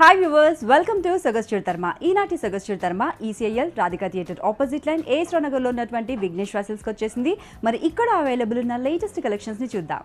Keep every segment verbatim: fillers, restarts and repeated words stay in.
Hi viewers, welcome to Sagastru Dharma. Ee naati Sagastru Dharma E C I L Radhika Theatre opposite line A S Ranagar lo unnatuvanti Vignesh Vassels ki vachesindi. Mari ikkada available unna latest collections ni chuddam.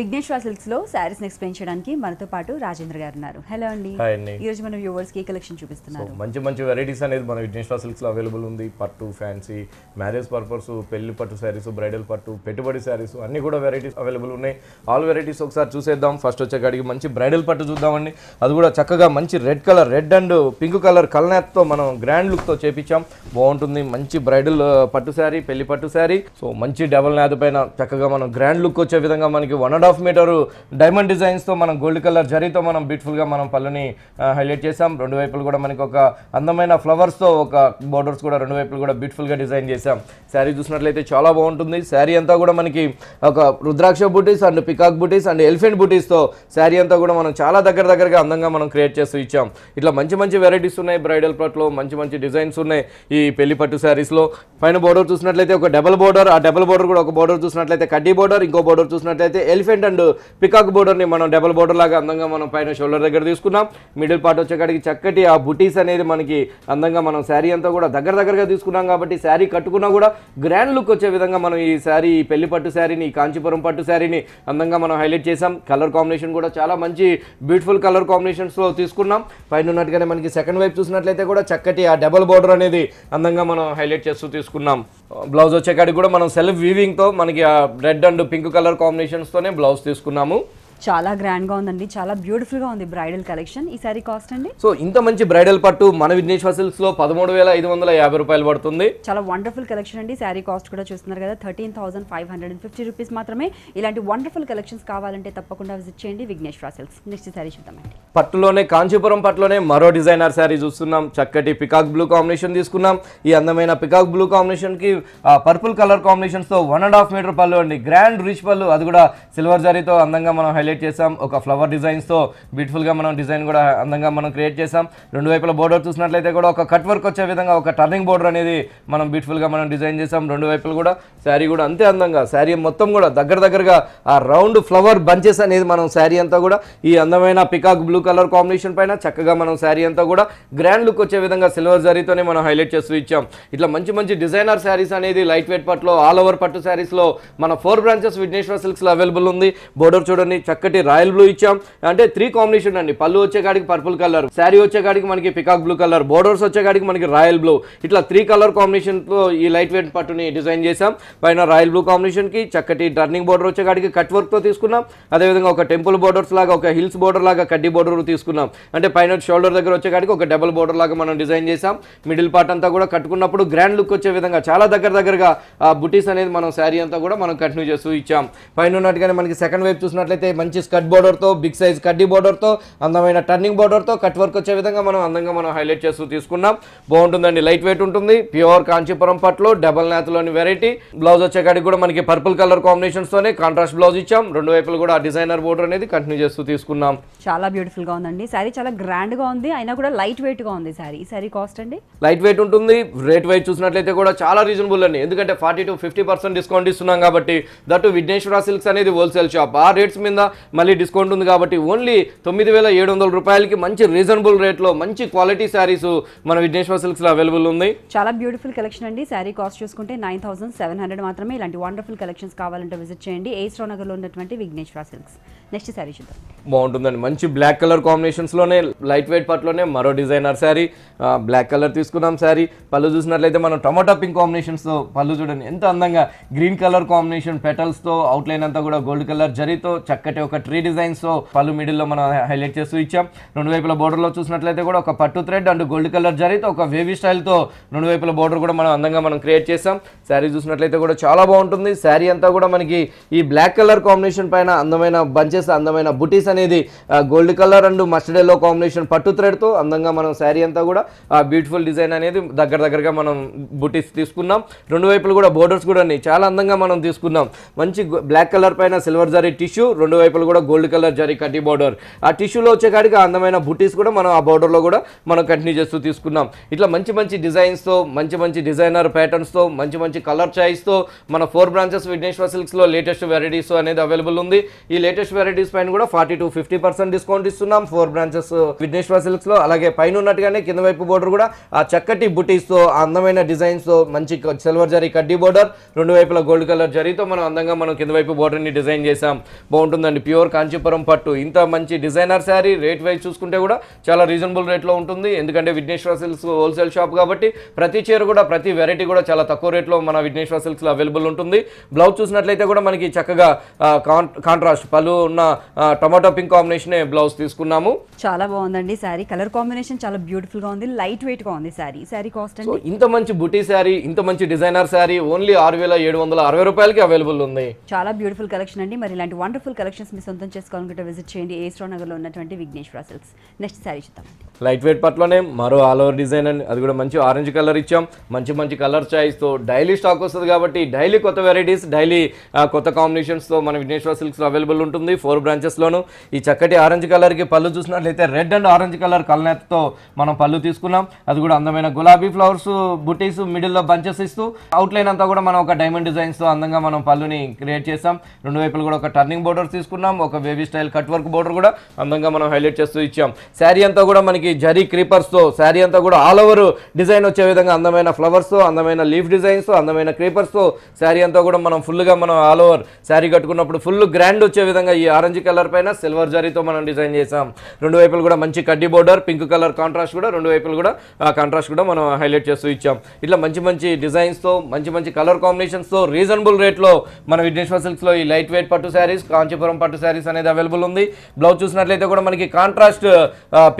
Vignesh Vassels lo sarees next explain cheyadaniki manato paatu Rajendra garu unnaru. Hello andi. Hi andi. Ee roju mana viewers ki collection chupistunnaru. So manchi manchi varieties anedi mana Vignesh Vassels lo available undi. Pattu fancy, marriage purpose, pelli pattu sarees, bridal pattu, pettubadi sarees anni kuda varieties available unnayi. All varieties oksaari chusedam. First vachakadiki manchi bridal pattu chuddamandi. Adu kuda chakkaga manchi red color, red and pink color kalnath tho manam grand look tho chepicham. Baguntundi manchi bridal pattu saree, pelli pattu saree. So manchi double nath paina chakkaga manam grand look vache vidhanga maniki one half metre diamond designs तो मन gold colour जरी तो मन beautiful गा मन पल्लुनी highlight చేసాం రెండు వైపులు కూడా మనకి ఒక అందమైన ఫ్లవర్స్ తో ఒక బోర్డర్స్ కూడా రెండు వైపులు కూడా బ్యూటీఫుల్ గా డిజైన్ చేసాం సారీ చూసినట్లయితే చాలా బాగుంటుంది సారీ అంతా కూడా మనకి ఒక రుద్రాక్ష బూటీస్ అండ్ పికాక్ బూటీస్ అండ్ ఎలిఫెంట్ బూటీస్ తో సారీ అంతా కూడా మనం చాలా దగ్గర దగ్గరగా అందంగా మనం క్రియేట్ చేసి ఇచ్చాం ఇట్లా మంచి మంచి వెరైటీస్ ఉన్నాయి బ్రైడల్ పార్ట్ లో మంచి మంచి డిజైన్స్ ఉన్నాయి ఈ పెళ్లి పట్టు సారీస్ లో పైన బోర్డర్ చూసినట్లయితే ఒక డబుల్ బోర్డర్ ఆ డబుల్ బోర్డర్ కూడా ఒక బోర్డర్ చూసినట్లయితే కడ్డీ బోర్డర్ ఇంకో బోర్డర్ చూసినట్లయితే ఎలిఫెంట్ అండ్ పికాక్ బోర్డర్ ని మనం డబుల్ బోర్డర్ లాగా అందంగా మనం పైన షోల్డర్ దగ్గర తీసుకున్నాం మిడిల్ పార్ట్ వచ్చేకాడికి చక్కటి ఆ బుటీస్ అనేది మనకి అందంగా మనం శారీ అంతా కూడా దగ్గర దగ్గరగా తీసుకున్నాం కాబట్టి శారీ కట్టుకున్నా కూడా గ్రాండ్ లుక్ వచ్చే విధంగా మనం ఈ శారీ పెళ్లి పట్టు శారీని కాంచీపురం పట్టు శారీని అందంగా మనం హైలైట్ చేసాం కలర్ కాంబినేషన్ కూడా చాలా మంచి బ్యూటిఫుల్ కలర్ కాంబినేషన్స్ లో తీసుకున్నాం పైన ఉన్నట్టుగానే మనకి సెకండ్ వైపు చూసినట్లయితే కూడా చక్కటి ఆ డబుల్ బోర్డర్ అనేది అందంగా మనం హైలైట్ చేస్తూ తీసుకున్నాం బ్లౌజ్ వచ్చేకాడికి కూడా మనం సెల్ఫ్ వీవింగ్ తో మనకి red and pink colour combinations తోనే బ్లౌజ్ తీసుకున్నాము చాలా గ్రాండ్ గా ఉందండి చాలా బ్యూటిఫుల్ గా ఉంది బ్రైడల్ కలెక్షన్ ఈ సారీ కాస్ట్ అండి సో ఇంత మంచి బ్రైడల్ పట్టు మన విఘ్నేష్ వాసిల్స్ లో పదమూడు వేల ఐదు వందల యాభై రూపాయలు పడుతుంది చాలా వండర్ఫుల్ కలెక్షన్ అండి సారీ కాస్ట్ కూడా చూస్తున్నారు కదా పదిహేను వేల ఐదు వందల యాభై రూపాయలు మాత్రమే ఇలాంటి వండర్ఫుల్ కలెక్షన్స్ కావాలంటే తప్పకుండా విజిట్ చేయండి విఘ్నేష్ వాసిల్స్ నెక్స్ట్ సారీ చూద్దామండి పట్టులోనే కాంచీపురం పట్టులోనే మరో డిజైనర్ సారీ చూస్తున్నాం చక్కటి పికాక్ బ్లూ కాంబినేషన్ తీసుకున్నాం ఈ అందమైన పికాక్ బ్లూ కాంబినేషన్ కి పర్పుల్ కలర్ కాంబినేషన్స్ తో వన్ అండ్ హాఫ్ మీటర్ పళ్ళు అండి గ్రాండ్ రిచ్ పళ్ళు అది కూడా సిల్వర్ జరీతో అందంగా మనం చేసాం ఒక ఫ్లవర్ డిజైన్స్ తో బ్యూటిఫుల్ గా మనం డిజైన్ కూడా అందంగా మనం క్రియేట్ చేసాం రెండు వైపుల బోర్డర్ చూసినట్లయితే కూడా ఒక కట్ వర్క్ వచ్చే విధంగా ఒక టర్నింగ్ బోర్డర్ అనేది మనం బ్యూటిఫుల్ గా మనం డిజైన్ చేసాం రెండు వైపులు కూడా శారీ కూడా అంతే అందంగా శారీ మొత్తం కూడా దగ్గర దగ్గరగా ఆ రౌండ్ ఫ్లవర్ బంచెస్ అనేది మనం శారీ అంతా కూడా ఈ అందమైన పికాక్ బ్లూ కలర్ కాంబినేషన్ పైన చక్కగా మనం శారీ అంతా కూడా గ్రాండ్ లుక్ వచ్చే విధంగా సిల్వర్ జరీతోనే మనం హైలైట్ చేస్తూ ఇచ్చాం ఇట్లా మంచి మంచి డిజైనర్ శారీస్ అనేది లైట్ వెయిట్ పట్టులో ఆల్ ఓవర్ పట్టు శారీస్ లో మన ఫోర్ బ్రాంచెస్ విఘ్నేశ్వర సిల్క్స్ లో అవైలబుల్ ఉంది బోర్డర్ చూడండి చక్కటి రాయల్ బ్లూ ఇచ్చాం అంటే త్రీ కాంబినేషన్ అండి పళ్ళు వచ్చేకాడికి పర్పుల్ కలర్ శారీ వచ్చేకాడికి మనకి పికాక్ బ్లూ కలర్ బోర్డర్స్ వచ్చేకాడికి మనకి రాయల్ బ్లూ ఇట్లా త్రీ కలర్ కాంబినేషన్ తో ఈ లైట్ వెయిట్ పట్టుని డిజైన్ చేసాం పైన రాయల్ బ్లూ కాంబినేషన్ కి చక్కటి టర్నింగ్ బోర్డర్ వచ్చేకాడికి కట్ వర్క్ తో తీసుకున్నాం అదేవిధంగా ఒక టెంపుల్ బోర్డర్స్ లాగా ఒక హిల్స్ బోర్డర్ లాగా కడ్డీ బోర్డర్ తీసుకున్నాం అంటే పైన షోల్డర్ దగ్గర వచ్చేకాడికి ఒక డబుల్ బోర్డర్ లాగా మనం డిజైన్ చేసాం మిడిల్ పార్ట్ అంతా కూడా కట్టుకున్నప్పుడు గ్రాండ్ లుక్ వచ్చే విధంగా చాలా దగ్గర దగ్గరగా ఆ బుటీస్ అనేది మనం శారీ అంతా కూడా మనం కంటిన్యూ చేస్తూ ఇచ్చాం పైన ఉన్నట్టుగానే మనకి సెకండ్ వైపు చూసినట్లయితే మంచి స్కట్ బోర్డర్ తో బిగ్ సైజ్ కడ్డీ బోర్డర్ తో అందమైన టర్నింగ్ బోర్డర్ తో కట్ వర్క్ వచ్చే విధంగా మనం అందంగా మనం హైలైట్ చేస్తూ తీసుకున్నాం బాగుంటుందండి లైట్ వెయిట్ ఉంటుంది ప్యూర్ కాంచీపురం పట్టులో డబల్ నాత్ లోని వెరైటీ బ్లౌజ్ వచ్చేకాడికి కూడా మనకి పర్పుల్ కలర్ కాంబినేషన్స్ తోనే కాంట్రాస్ట్ బ్లౌజ్ ఇచ్చాం రెండు వైపులు కూడా డిజైనర్ బోర్డర్ అనేది కంటిన్యూ చేస్తూ తీసుకున్నాం చాలా బ్యూటిఫుల్ గా ఉందండి సారీ చాలా గ్రాండ్ గా ఉంది అయినా కూడా లైట్ వెయిట్ గా ఉంది సారీ ఈ సారీ కాస్ట్ అండి లైట్ వెయిట్ ఉంటుంది రేట్ వైట్ చూసినట్లయితే కూడా చాలా రీజనబుల్ అండి ఎందుకంటే forty to fifty percent discount ఇస్తున్నాం కాబట్టి దట్ విఘ్నేశ్వర సిల్క్స్ అనేది హోల్సేల్ షాప్ ఆ రేట్స్ మీద మళ్ళీ డిస్కౌంట్ ఉంది కాబట్టి ఓన్లీ తొమ్మిది వేల ఏడు వందల రూపాయలకి మంచి రీజనబుల్ రేట్లో మంచి క్వాలిటీ శారీస్ మన విఘ్నేశ్వర సిల్క్స్ లో అవైలబుల్ ఉంది చాలా బ్యూటిఫుల్ కలెక్షన్ అండి శారీ కాస్ట్ చూసుకుంటే నైన్ థౌసండ్ సెవెన్ హండ్రెడ్ మాత్రమే ఇలాంటి వండర్ఫుల్ కలెక్షన్స్ కావాలంటే విజిట్ చేయండి ఏఎస్ రావు నగర్లో ఉన్నటువంటి విఘ్నేశ్వర సిల్క్స్ నెక్స్ట్ శారీ చూద్దాం బాగుంటుందండి మంచి బ్లాక్ కలర్ కాంబినేషన్స్ లోనే లైట్ వెయిట్ పట్లోనే మరో డిజైనర్ శారీ బ్లాక్ కలర్ తీసుకున్నాం శారీ పళ్ళు చూసినట్లయితే మనం టమాటా పింక్ కాంబినేషన్స్ తో పళ్ళు చూడండి ఎంత అందంగా గ్రీన్ కలర్ కాంబినేషన్ పెటల్స్ తో అవుట్లైన్ అంతా కూడా గోల్డ్ కలర్ జరీతో చక్కటి ఒక ట్రీ డిజైన్స్ తో పళ్ళు మిడిల్ లో మనం హైలైట్ చేస్తూ ఇచ్చాం రెండు వైపుల బోర్డర్ లో చూసినట్లయితే కూడా ఒక పట్టు థ్రెడ్ అండ్ గోల్డ్ కలర్ జరీతో ఒక వేవీ స్టైల్ తో రెండు వైపుల బోర్డర్ కూడా మనం అందంగా మనం క్రియేట్ చేసాం శారీ చూసినట్లయితే కూడా చాలా బాగుంటుంది శారీ అంతా కూడా మనకి ఈ బ్లాక్ కలర్ కాంబినేషన్ పైన అందమైన బంచెస్ వచ్చేసి అందమైన బుటీస్ అనేది gold colour and mustard yellow combination పట్టు థ్రెడ్ తో అందంగా మనం శారీ అంతా కూడా బ్యూటిఫుల్ డిజైన్ అనేది దగ్గర దగ్గరగా మనం బుటీస్ తీసుకున్నాం. రెండు వైపులు కూడా బోర్డర్స్ కూడా ఉన్నాయి, చాలా అందంగా మనం తీసుకున్నాం. మంచి బ్లాక్ కలర్ పైన సిల్వర్ జరీ టిష్యూ, రెండు వైపులు కూడా గోల్డ్ కలర్ జరీ కడ్డీ బోర్డర్, ఆ టిష్యూలో వచ్చే కాడికి అందమైన బుటీస్ కూడా మనం ఆ బోర్డర్లో కూడా మనం కంటిన్యూ చేస్తూ తీసుకున్నాం. ఇట్లా మంచి మంచి డిజైన్స్తో, మంచి మంచి డిజైనర్ ప్యాటర్న్స్తో, మంచి మంచి కలర్ చాయిస్తో మన ఫోర్ బ్రాంచెస్ విఘ్నేశ్వర సిల్క్స్లో లేటెస్ట్ వెరైటీస్ అనేది అవైలబుల్ ఉంది. ఈ లేటెస్ట్ వెరైటీస్ పైన కూడా forty to fifty percent discount ఇస్తున్నాం ఫోర్ బ్రాంచెస్ విఘ్నేశ్వర సిల్క్స్లో. అలాగే పైన ఉన్నట్టుగానే కింద వైపు బోర్డర్ కూడా ఆ చక్కటి బుటీస్తో, అందమైన డిజైన్స్తో, మంచి సిల్వర్ జరీ కడ్డీ బోర్డర్, రెండు వైపుల గోల్డ్ కలర్ జరీతో మనం అందంగా మనం కింద వైపు బోర్డర్ని డిజైన్ చేసాం. బాగుంటుందండి, ప్యూర్ కాంచీపురం పట్టు. ఇంత మంచి డిజైనర్ శారీ రేట్ వైజ్ చూసుకుంటే కూడా చాలా రీజనబుల్ రేట్లో ఉంటుంది. ఎందుకంటే విఘ్నేశ్వర సిల్క్స్ హోల్సేల్ షాప్ కాబట్టి ప్రతి చీర కూడా, ప్రతి వెరైటీ కూడా చాలా తక్కువ రేట్లో మన విఘ్నేశ్వర సిల్క్స్లో అవైలబుల్ ఉంటుంది. బ్లౌజ్ చూసినట్లయితే కూడా మనకి చక్కగా కాంట్రాస్ట్ పలు ఉన్న టమాటో పింక్ కాంబినేషన్ బ్లౌజ్ తీసుకున్నాము. చాలా బాగుందండి శారీ, కలర్ కాంబినేషన్ చాలా బ్యూటిఫుల్ గా ఉంది, లైట్ వెయిట్ గా ఉంది శారీ. శారీ కాస్ట్ అండి ఇంత మంచి బుటీ శారీ, ఇంత మంచి డిజైనర్ శారీ ఓన్లీ ఆరు వేల ఏడు వందల అరవై రూపాయలకి అవైలబుల్ ఉంది. చాలా బ్యూటిఫుల్ కలెక్షన్ అండి. మరి ఇలాంటి వండర్ఫుల్ కలెక్షన్స్ మీ సొంతం చేసుకోవాలనుకుంటే విజిట్ చేయండి ఏ స్టోర్ నగర్లో ఉన్నటువంటి విఘ్నేశ్వర సిల్క్స్. నెక్స్ట్ శారీ చూద్దాం. లైట్ వెయిట్ పట్లోనే మరో ఆల్ ఓవర్ డిజైన్ అండి, అది కూడా మంచి ఆరెంజ్ కలర్ ఇచ్చాం. మంచి మంచి కలర్ చాయిస్తో డైలీ స్టాక్ వస్తుంది కాబట్టి డైలీ కొత్త వెరైటీస్, డైలీ కొత్త కాంబినేషన్స్తో మన విఘ్నేశ్వర సిల్క్స్లో అవైలబుల్ ఉంటుంది ఫోర్ బ్రాంచెస్లోను. ఈ చక్కటి ఆరెంజ్ కలర్కి పళ్ళు చూసినట్లయితే రెడ్ అండ్ ఆరెంజ్ కలర్ కల్నేతతో మనం పళ్ళు తీసుకున్నాం. అది కూడా అందమైన గులాబీ ఫ్లవర్స్ బుటీస్ మిడిల్లో బంచెస్ ఇస్తూ అవుట్లైన్ అంతా కూడా మనం ఒక డైమండ్ డిజైన్స్తో అందంగా మనం పళ్ళుని క్రియేట్ చేసాం. రెండు వైపులు కూడా ఒక టర్నింగ్ బోర్డర్స్ తీసుకున్నాం, ఒక wavy style cut work border కూడా అందంగా మనం హైలైట్ చేస్తూ ఇచ్చాం. శారీ అంతా కూడా మనకి జరీ క్రీపర్స్తో, శారీ అంతా కూడా ఆల్ ఓవర్ డిజైన్ వచ్చే విధంగా అందమైన ఫ్లవర్స్తో, అందమైన లీఫ్ డిజైన్స్తో, అందమైన క్రీపర్స్తో శారీ అంతా కూడా మనం ఫుల్గా మనం ఆల్ ఓవర్ శారీ కట్టుకున్నప్పుడు ఫుల్ గ్రాండ్ వచ్చే విధంగా ఈ ఆరెంజ్ కలర్ పైన సిల్వర్ జరీతో మనం డిజైన్ చేసాం. రెండు వైపులు కూడా మంచి కడ్డీ బోర్డర్, పింక్ కలర్ కాంట్రాస్ట్ కూడా, రెండు వైపులు కూడా ఆ కాంట్రాస్ట్ కూడా మనం హైలైట్ చేస్తూ ఇచ్చాం. ఇట్లా మంచి మంచి డిజైన్స్తో, మంచి మంచి కలర్ కాంబినేషన్స్తో రీజనబుల్ రేట్లో మన విఘ్నేశ్వర సిల్క్స్లో ఈ లైట్ వెయిట్ పట్టు శారీస్, కాంచీపురం పట్టు శారీస్ అనేది అవైలబుల్ ఉంది. బ్లౌజ్ చూసినట్లయితే కూడా మనకి contrast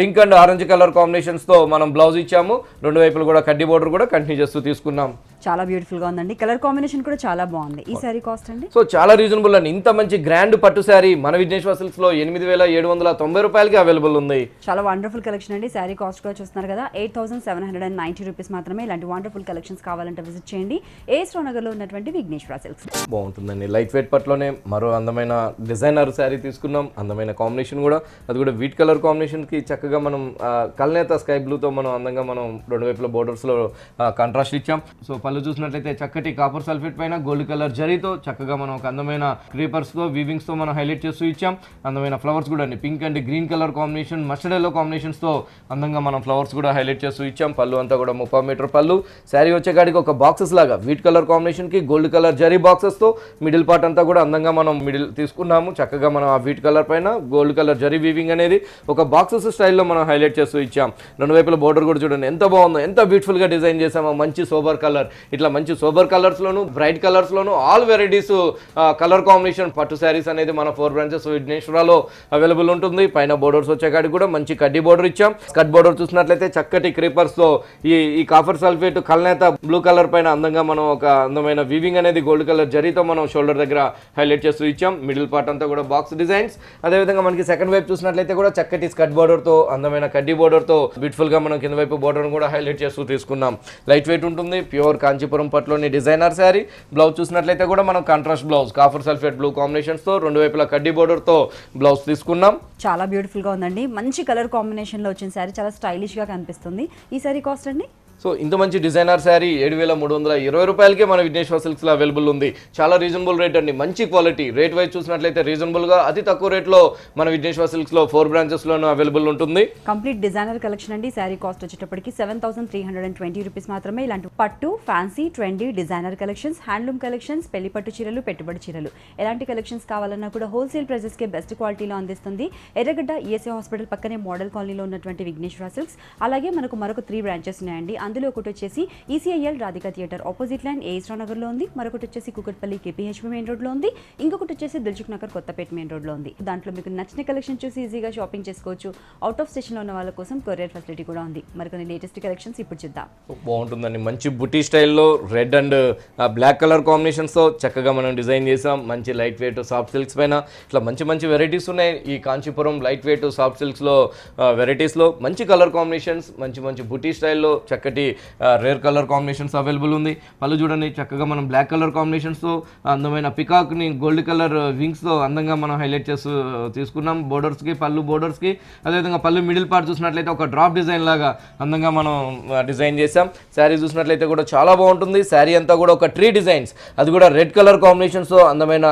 pink and orange colour కాంబినేషన్స్తో మనం బ్లౌజ్ ఇచ్చాము. రెండు వైపులు కూడా కడ్డీ బోర్డర్ కూడా కంటిన్యూ చేస్తూ తీసుకున్నాం. చాలా బ్యూటిఫుల్ గా ఉందండి, కలర్ కాంబినేషన్ కూడా చాలా బాగుంది. ఈ సారీ కాస్ట్ అండి సో చాలా రీజనబుల్ అండి. ఇంత మంచి గ్రాండ్ పట్టు శారీ మన విఘ్నేశ్వర సిల్క్స్ లో ఎనిమిది వేల ఏడు వందల తొంభై రూపాయలకి అవైలబుల్ ఉంది. చాలా వండర్ఫుల్ కలెక్షన్ అండి. శారీ కాస్ట్ కూడా చూస్తున్నారు కదా, eight thousand seven hundred and ninety rupees మాత్రమే. ఇలాంటి వండర్ఫుల్ కలెక్షన్స్ కావాలంటే విజిట్ చేయండి ఏ స్టోర్ నగర్ లో ఉన్నటువంటి విఘ్నేశ్వర సిల్క్స్. బాగుంటుందండి, లైట్ వెయిట్ పట్లోనే మరో అందమైన డిజైనర్ శారీ తీసుకున్నాం. అందమైన కాంబినేషన్ కూడా, అది కూడా వీట్ కలర్ కాంబినేషన్ కి చక్కగా మనం కల్నేత స్కై బ్లూతో మనం అందంగా మనం రెండు వైపుల బోర్డర్స్ లో కాంట్రాస్ట్ ఇచ్చాం. సో పళ్ళు చూసినట్లయితే చక్కటి కాపర్ సల్ఫేట్ పైన గోల్డ్ కలర్ జరీతో చక్కగా మనం ఒక అందమైన క్రీపర్స్తో, వీవింగ్స్తో మనం హైలైట్ చేస్తూ ఇచ్చాం. అందమైన ఫ్లవర్స్ కూడా అండి, pink and green colour combination, mustard yellow కాంబినేషన్స్తో అందంగా మనం ఫ్లవర్స్ కూడా హైలైట్ చేస్తూ ఇచ్చాం. పళ్ళు అంతా కూడా ముప్పై మీటర్ పళ్ళు. శారీ వచ్చేకాడికి ఒక బాక్సెస్ లాగా వీట్ కలర్ కాంబినేషన్కి గోల్డ్ కలర్ జరీ బాక్సెస్తో మిడిల్ పార్ట్ అంతా కూడా అందంగా మనం మిడిల్ తీసుకున్నాము. చక్కగా మనం ఆ వీట్ కలర్ పైన గోల్డ్ కలర్ జరీ వీవింగ్ అనేది ఒక బాక్సెస్ స్టైల్లో మనం హైలైట్ చేస్తూ ఇచ్చాం. రెండు వైపుల బోర్డర్ కూడా చూడండి ఎంత బాగుందో, ఎంత బ్యూటిఫుల్గా డిజైన్ చేసామో. మంచి సోబర్ కలర్, ఇట్లా మంచి సోబర్ కలర్స్లోను, బ్రైట్ కలర్స్లోను ఆల్ వెరైటీస్ కలర్ కాంబినేషన్ పట్టు శారీస్ అనేది మన ఫోర్ బ్రాంచెస్ విఘ్నేశ్వరలో అవైలబుల్ ఉంటుంది. పైన బోర్డర్స్ వచ్చేకాడికి కూడా మంచి కడ్డీ బోర్డర్ ఇచ్చాం. కట్ బోర్డర్ చూసినట్లయితే చక్కటి క్రీపర్స్తో ఈ ఈ కాఫర్ సల్ఫేట్ కల్నేత బ్లూ కలర్ పైన అందంగా మనం ఒక అందమైన వీవింగ్ అనేది గోల్డ్ కలర్ జరీతో మనం షోల్డర్ దగ్గర హైలైట్ చేస్తూ ఇచ్చాం. మిడిల్ పార్ట్ అంతా కూడా బాక్స్ డిజైన్స్. అదేవిధంగా మనకి సెకండ్ వైపు చూసినట్లయితే కూడా చక్కటి స్కట్ బోర్డర్తో, అందమైన కడ్డీ బోర్డర్తో బ్యూటిఫుల్గా మనం కింద వైపు బోర్డర్ను కూడా హైలైట్ చేస్తూ తీసుకున్నాం. లైట్ వెయిట్ ఉంటుంది, ప్యూర్ కాంచీపురం పట్టులోని డిజైనర్ శారీ. బ్లౌజ్ చూసినట్లయితే కూడా మనం contrast blouse, copper sulphate blue కాంబినేషన్స్తో, రెండు వైపుల కడ్డీ బోర్డర్తో బ్లౌజ్ తీసుకున్నాం. చాలా బ్యూటిఫుల్గా ఉందండి, మంచి కలర్ కాంబినేషన్లో వచ్చిన శారీ, చాలా స్టైలిష్గా కనిపిస్తుంది. ఈ శారీ కాస్ట్ అండి సో ఇంత మంచి డిజైనర్ శారీ ఏడు వేల మూడు వందల ఇరవై రూపాయలకే మన విఘ్నేశ్వర సిల్క్స్లో అవైలబుల్ ఉంది. చాలా రీజనబుల్ రేట్ అండి, మంచి క్వాలిటీ. రేట్ వైజ్ చూసినట్లయితే రీజనబుల్గా అతి తక్కువ రేట్లో మన విఘ్నేశ్వర సిల్క్స్లో ఫోర్ బ్రాంచెస్లోనూ అవైలబుల్ ఉంటుంది. కంప్లీట్ డిజైనర్ కలెక్షన్ అండి. శారీ కాస్ట్ వచ్చేటప్పటికి seven thousand three hundred and twenty rupees మాత్రమే. ఇలాంటి పట్టు, fancy, trendy, designer collections, handloom collections, పెళ్లి పట్టు చీరలు, పెట్టుబడి చీరలు, ఎలాంటి కలెక్షన్స్ కావాలన్నా కూడా హోల్సేల్ ప్రైజెస్కే బెస్ట్ క్వాలిటీలో అందిస్తుంది. ఎర్రగడ్డ ఈఎస్ఐ హాస్పిటల్ పక్కనే మోడల్ కాలనీలో ఉన్నటువంటి విఘ్నేశ్వర సిల్క్స్. అలాగే మనకు మరొక త్రీ బ్రాంచెస్ ఉన్నాయండి. అందులో ఒకటి వచ్చేసి ECIL Radhika theatre opposite line AS Rao నగర్లో ఉంది, మరొకటి వచ్చేసి కుకట్పల్లి కేపీహెచ్పీ మెయిన్ రోడ్లో ఉంది, ఇంకొకటి వచ్చేసి దిల్చుక్ నగర్ కొత్తపేట మెయిన్ రోడ్లో ఉంది. దాంట్లో మీకు నచ్చిన కలెక్షన్ చూసి ఈజీగా షాపింగ్ చేసుకోవచ్చు. అవుట్ ఆఫ్ స్టేషన్లో ఉన్న వాళ్ళ కోసం కొరియర్ ఫెసిలిటీ కూడా ఉంది. మరికొన్ని లేటెస్ట్ కలెక్షన్స్ ఇప్పుడు చూద్దాం. బాగుంటుందండి, మంచి బుటీ స్టైల్లో రెడ్ అండ్ బ్లాక్ కలర్ కాంబినేషన్స్తో చక్కగా మనం డిజైన్ చేసాం. మంచి లైట్ వెయిట్ సాఫ్ట్ సిల్క్స్ పైన ఇట్లా మంచి మంచి వెరైటీస్ ఉన్నాయి. ఈ కాంచీపురం లైట్ వెయిట్ సాఫ్ట్ సిల్క్స్లో వెరైటీస్లో మంచి కలర్ కాంబినేషన్స్, మంచి మంచి బుటీ స్టైల్లో చక్కటి రేర్ కలర్ కాంబినేషన్స్ అవైలబుల్ ఉంది. మళ్ళీ చూడండి, చక్కగా మనం బ్లాక్ కలర్ కాంబినేషన్స్తో అందమైన పికాక్ని గోల్డ్ కలర్ వింగ్స్తో అందంగా మనం హైలైట్ చేస్తూ తీసుకున్నాం. బోర్డర్స్కి పళ్ళు బోర్డర్స్కి అదేవిధంగా పళ్ళు మిడిల్ పార్ట్ చూసినట్లయితే ఒక డ్రాప్ డిజైన్ లాగా అందంగా మనం డిజైన్ చేసాం. శారీ చూసినట్లయితే కూడా చాలా బాగుంటుంది. శారీ అంతా కూడా ఒక ట్రీ డిజైన్స్, అది కూడా రెడ్ కలర్ కాంబినేషన్స్తో అందమైన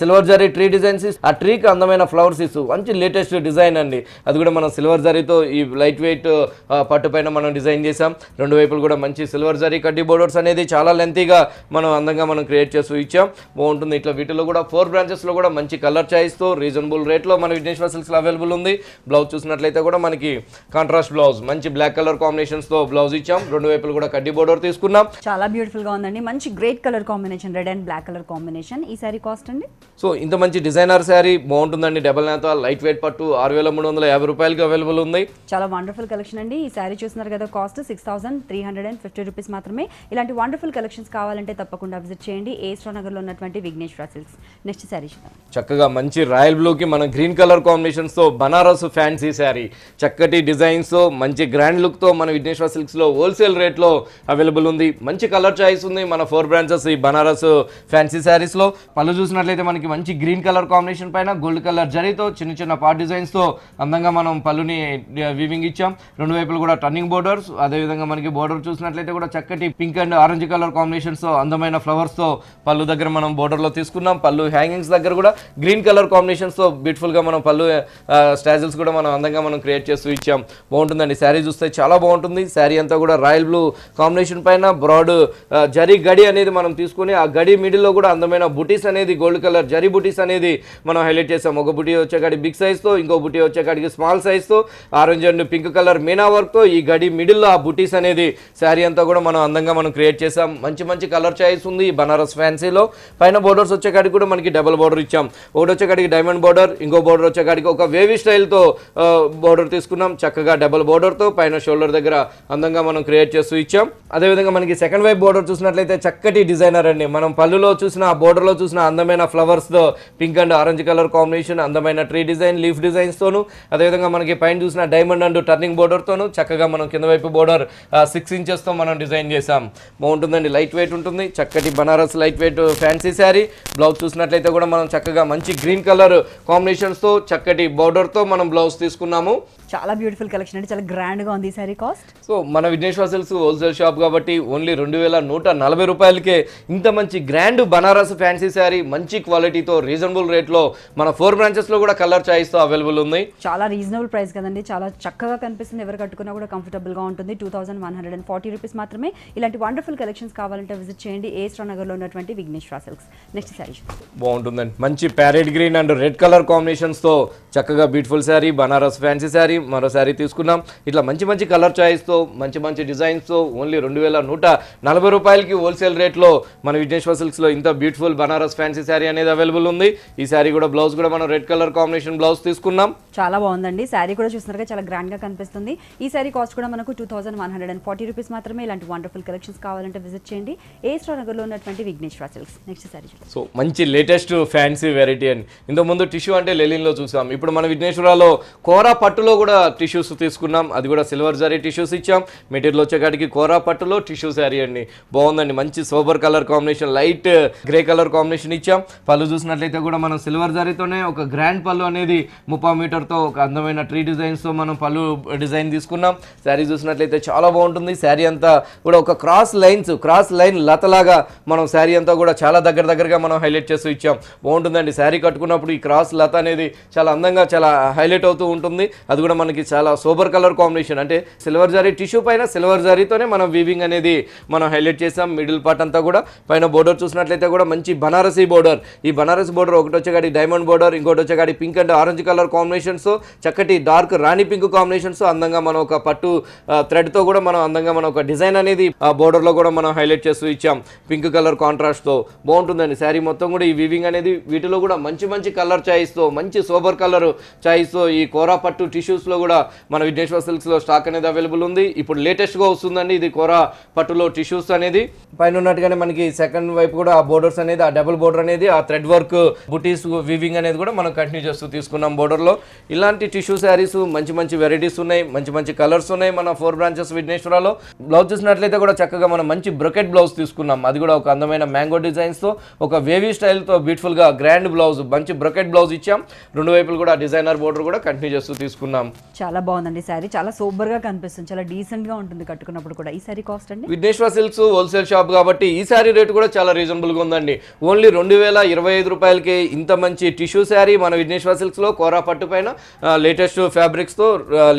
సిల్వర్ జరీ ట్రీ డిజైన్స్, ఆ ట్రీకి అందమైన ఫ్లవర్స్ ఇస్తూ మంచి లేటెస్ట్ డిజైన్ అండి. అది కూడా మనం సిల్వర్ జరీతో ఈ లైట్ వెయిట్ పట్టు పైన మనం డిజైన్ చేసాం. రెండు వైపులు కూడా మంచి సిల్వర్ జరీ కడ్డీ బోర్డర్స్ అనేది చాలా లెంతీగా మనం అందంగా మనం క్రియేట్ చేస్తూ ఇచ్చాం. బాగుంటుంది. ఇట్లా వీటిలో కూడా ఫోర్ బ్రాంచెస్లో కూడా మంచి కలర్ చాయిస్తో రీజనబుల్ రేట్లో మన విఘ్నేశ్వర సిల్క్స్లో అవైలబుల్ ఉంది. బ్లౌజ్ చూసినట్లయితే కూడా మనకి కాంట్రాస్ట్ బ్లౌజ్, మంచి బ్లాక్ కలర్ కాంబినేషన్స్తో బ్లౌజ్ ఇచ్చాం. రెండు వైపులు కూడా కడ్డీ బోర్డర్ తీసుకున్నాం. చాలా బ్యూటిఫుల్గా ఉందండి, మంచి great colour combination, red and black colour combination. ఈ సారీ కాస్ట్ అండి, సో ఇంత మంచి డిజైనర్ శారీ బాగుంటుందండి. డబల్ నాథ లైట్ వెయిట్ పట్టు ఆరు వేల మూడు వందల యాభై రూపాయలకి అవైలబుల్ ఉంది. చాలా వండర్ఫుల్ కలెక్షన్ అండి. ఈ శారీ చూస్తున్నారు కదా, cost six thousand three hundred and fifty rupees మాత్రమే. ఇలాంటి వండర్ఫుల్ కలెక్షన్స్ కావాలంటే తప్పకుండా విజిట్ చేయండి ఏఎస్ రావు నగర్లో ఉన్నటువంటి విఘ్నేశ్వర సిల్క్స్. నెక్స్ట్ శారీ చక్కగా మంచి రాయల్ బ్లూకి మనం గ్రీన్ కలర్ కాంబినేషన్స్తో బనారస్ ఫ్యాన్సీ శారీ, చక్కటి డిజైన్స్తో మంచి గ్రాండ్ లుక్తో మన విఘ్నేశ్వర సిల్క్స్లో హోల్సేల్ రేట్లో అవైలబుల్ ఉంది. మంచి కలర్ చాయిస్ ఉంది మన ఫోర్ బ్రాంచెస్ ఈ బనారస్ ఫ్యాన్సీ శారీస్లో. పళ్ళు చూసినట్లయితే మనకి మంచి గ్రీన్ కలర్ కాంబినేషన్ పైన గోల్డ్ కలర్ జరీతో చిన్న చిన్న పార్ట్ డిజైన్స్తో అందంగా మనం పళ్ళుని వీవింగ్ ఇచ్చాం. రెండు వైపులు కూడా టర్నింగ్ బోర్డర్స్, అదేవిధంగా మనకి బోర్డర్ చూసినట్లయితే కూడా చక్కటి పింక్ అండ్ ఆరెంజ్ కలర్ కాంబినేషన్స్తో అందమైన ఫ్లవర్స్తో పళ్ళు దగ్గర మనం బోర్డర్లో తీసుకున్నాం. పళ్ళు హ్యాంగింగ్స్ దగ్గర కూడా గ్రీన్ కలర్ కాంబినేషన్స్తో బ్యూటిఫుల్గా మనం పళ్ళు స్టాజిల్స్ కూడా మనం అందంగా మనం క్రియేట్ చేస్తూ ఇచ్చాం. బాగుంటుందండి, శారీ చూస్తే చాలా బాగుంటుంది. శారీ అంతా కూడా రాయల్ బ్లూ కాంబినేషన్ పైన బ్రాడ్ జరీ గడి అనేది మనం తీసుకుని ఆ గడి మిడిల్లో కూడా అందమైన బుటీస్ అనేది గోల్డ్ కలర్ జరీ బుటీస్ అనేది మనం హైలైట్ చేసాం. ఒక బుటీ వచ్చేకాడికి బిగ్ సైజ్తో, ఇంకో బుటీ వచ్చేకాడికి స్మాల్ సైజ్తో ఆరెంజ్ అండ్ పింక్ కలర్ మీనా వర్క్తో ఈ గడి మిడిల్లో ఆ బుటీస్ అనేది శారీ అంతా కూడా మనం అందంగా మనం క్రియేట్ చేసాం. మంచి మంచి కలర్ చాయిస్ ఉంది ఈ బనారస్ ఫ్యాన్సీలో. పైన బోర్డర్స్ వచ్చేకాడికి కూడా మనకి డబల్ బోర్డర్ ఇచ్చాం. ఒకటి వచ్చేకాడికి డైమండ్ బోర్డర్, ఇంకో బోర్డర్ వచ్చేకాడికి ఒక వేవీ స్టైల్తో బోర్డర్ తీసుకున్నాం. చక్కగా డబల్ బోర్డర్తో పైన షోల్డర్ దగ్గర అందంగా మనం క్రియేట్ చేస్తూ ఇచ్చాం. అదేవిధంగా మనకి సెకండ్ వైపు బోర్డర్ చూసినట్లయితే చక్కటి డిజైనర్ అండి. మనం పళ్ళులో చూసిన ఆ బోర్డర్లో చూసిన అందమైన ఫ్లవర్స్తో pink and orange colour combination, అందమైన ట్రీ డిజైన్ లీఫ్ డిజైన్స్తోను, అదేవిధంగా మనకి పైన చూసిన డైమండ్ అండ్ టర్నింగ్ బోర్డర్తోను చక్కగా మనం కింద వైపు బోర్డర్ సిక్స్ ఇంచెస్తో మనం డిజైన్ చేసాం. బాగుంటుందండి, లైట్ వెయిట్ ఉంటుంది. చక్కటి Banaras light weight fancy sari. Blouse చూసినట్లయితే కూడా మనం చక్కగా మంచి గ్రీన్ కలర్ కాంబినేషన్స్తో చక్కటి బోర్డర్తో మనం బ్లౌజ్ తీసుకున్నాము. చాలా బ్యూటిఫుల్ కలెక్షన్ అండి, చాలా గ్రాండ్గా ఉంది ఈ సారీ కాస్ట్. సో మన విఘ్నేశ్వర సిల్క్స్ హోల్సేల్ షాప్ కాబట్టి ఓన్లీ రెండు వేల నూట నలభై రూపాయలకే ఇంత మంచి గ్రాండ్ బనారస్ ఫ్యాన్సీ శారీ మంచి క్వాలిటీతో రీజనబుల్ రేట్లో మన ఫోర్ బ్రాంచెస్లో కూడా కలర్ చాయిస్తో అవైలబుల్ ఉంది. చాలా రీజనబుల్ ప్రైస్ కదండి, చాలా చక్కగా కనిపిస్తుంది, ఎవరు కట్టుకున్నా కూడా కంఫర్టబుల్గా ఉంటుంది. Two thousand one hundred and forty rupees మాత్రమే. ఇలాంటి వండర్ఫుల్ కలెక్షన్స్ కావాలంటే విజిట్ చేయండి ఏఎస్ రావు నగర్లో ఉన్నటువంటి విఘ్నేశ్వర సిల్క్స్. నెక్స్ట్ శారీ బాగుంటుందండి, మంచి parrot green and red colour కాంబినేషన్స్తో చక్కగా బ్యూటిఫుల్ శారీ బనారస్ ఫ్యాన్సీ శారీ మరో శారీ తీసుకున్నాం. ఇట్లా మంచి మంచి కలర్ చాయిస్తో మంచి మంచి డిజైన్స్తో ఓన్లీ రెండు వేల నూట నలభై రూపాయలకి హోల్సేల్ రేట్లో మన విఘ్నేశ్వర సిల్క్స్లో ఇంత బ్యూటిఫుల్ బనారస్ ఫ్యాన్సీ శారీ అనేది అవైలబుల్ ఉంది. ఈ శారీ కూడా బ్లౌజ్ కూడా మనం రెడ్ కలర్ కాంబినేషన్ బ్లౌజ్ తీసుకున్నాం. చాలా బాగుందండి, శారీ కూడా చూసినట్టుగా చాలా గ్రాండ్గా కనిపిస్తుంది. ఈ శారీ కాస్ట్ కూడా మనకు two thousand one hundred and forty rupees మాత్రమే. ఇలాంటి వండర్ఫుల్ కలెక్షన్స్ కావాలంటే విజిట్ చేయండి ఏఎస్ రావు నగర్లో ఉన్నటువంటి Vighneshwara silks. Next sari so మంచి లేటెస్ట్ ఫ్యాన్సీ వెరైటీ అండి. ఇంతకుముందు టిష్యూ అంటే లెలిన్లో చూసాం, ఇప్పుడు మన విఘ్నేశ్వరలో కోరా పట్టులో కూడా టిష్యూస్ తీసుకున్నాం. అది కూడా సిల్వర్ శారీ టిష్యూస్ ఇచ్చాం. మెటీరియల్ వచ్చేకాడికి కోరా పట్టులో టిష్యూ శారీ అండి. బాగుందండి, మంచి sober colour combination, light grey colour combination ఇచ్చాం. పళ్ళు చూసినట్లయితే కూడా మనం సిల్వర్ శారీతోనే ఒక గ్రాండ్ పళ్ళు అనేది ముప్పై మీటర్తో ఒక అందమైన ట్రీ డిజైన్స్తో మనం పళ్ళు డిజైన్ తీసుకున్నాం. శారీ చూసినట్లయితే చాలా బాగుంటుంది. శారీ అంతా కూడా ఒక క్రాస్ లైన్స్, క్రాస్ లైన్ లతలాగా మనం శారీ అంతా కూడా చాలా దగ్గర దగ్గరగా మనం హైలైట్ చేస్తూ ఇచ్చాం. బాగుంటుందండి, శారీ కట్టుకున్నప్పుడు ఈ క్రాస్ లత అనేది చాలా అందంగా చాలా హైలైట్ అవుతూ ఉంటుంది. అది కూడా మనకి చాలా సూపర్ కలర్ కాంబినేషన్ అంటే సిల్వర్ జరీ టిష్యూ పైన సిల్వర్ జరీతోనే మనం వీవింగ్ అనేది మనం హైలైట్ చేసాం. మిడిల్ పార్ట్ అంతా కూడా పైన బోర్డర్ చూసినట్లయితే కూడా మంచి బనారసీ బోర్డర్, ఈ బనారసీ బోర్డర్ ఒకటి వచ్చేగాడి డైమండ్ బోర్డర్, ఇంకోటి వచ్చేగాడి pink and orange colour combinations, చక్కటి డార్క్ రాణి పింక్ కాంబినేషన్స్, అందంగా మనం ఒక పట్టు థ్రెడ్తో కూడా మనం అందంగా మనం ఒక డిజైన్ అనేది ఆ బోర్డర్లో కూడా మనం హైలైట్ చేస్తూ ఇచ్చాం. పింక్ కలర్ కాంట్రాస్ట్తో బాగుంటుందండి శారీ మొత్తం కూడా. ఈ వీవింగ్ అనేది వీటిలో కూడా మంచి మంచి కలర్ చాయిస్తో, మంచి సూపర్ కలర్ చాయిస్తో ఈ కోరా పట్టు టిష్యూస్లో కూడా మన విఘ్నేశ్వర సిల్క్స్లో స్టాక్ అనేది అవైలబుల్ ఉంది. ఇప్పుడు లేటెస్ట్గా వస్తుందండి ఇది కోరా పట్టులో టిష్యూస్ అనేది. పైన ఉన్నట్టుగానే మనకి సెకండ్ వైపు కూడా ఆ బోర్డర్స్ అనేది, ఆ డబుల్ బోర్డర్ అనేది, ఆ థ్రెడ్ వర్క్ బుటీస్ వీవింగ్ అనేది కూడా మనం కంటిన్యూ చేస్తూ తీసుకున్నాం బోర్డర్లో. ఇలాంటి టిష్యూ శారీస్ మంచి మంచి వెరైటీస్ ఉన్నాయి, మంచి మంచి కలర్స్ ఉన్నాయి మన ఫోర్ బ్రాంచెస్ విఘ్నేశ్వరాలో. బ్లౌజ్ చూసినట్లయితే కూడా చక్కగా మనం మంచి బ్రొకెట్ బ్లౌజ్ తీసుకున్నాం, అది కూడా ఒక అందమైన మ్యాంగో డిజైన్స్తో ఒక వేవీ స్టైల్తో బ్యూటిఫుల్గా గ్రాండ్ బ్లౌజ్, మంచి బ్రొకెట్ బ్లౌజ్ ఇచ్చాం. రెండు వైపులు కూడా డిజైనర్ బోర్డర్ కూడా కంటిన్యూ చేస్తూ తీసుకున్నాం. చాలా బాగుందండి శారీ, చాలా సూపర్గా కనిపిస్తుంది, చాలా డీసెంట్గా ఉంటుంది కట్టుకున్నప్పుడు కూడా. ఈ సారీ కాస్ట్ అండి విఘ్నేశ్వర సిల్క్స్ హోల్సేల్ షాప్ కాబట్టి ఈ సారీ రేటు కూడా చాలా రీజనబుల్గా ఉందండి. ఓన్లీ రెండు వేల ఇరవై ఐదు రూపాయలకి ఇంత మంచి టిష్యూ శారీ మన విఘ్నేశ్వర సిల్క్స్లో కోరా పట్టు పైన లేటెస్ట్ ఫ్యాబ్రిక్స్తో,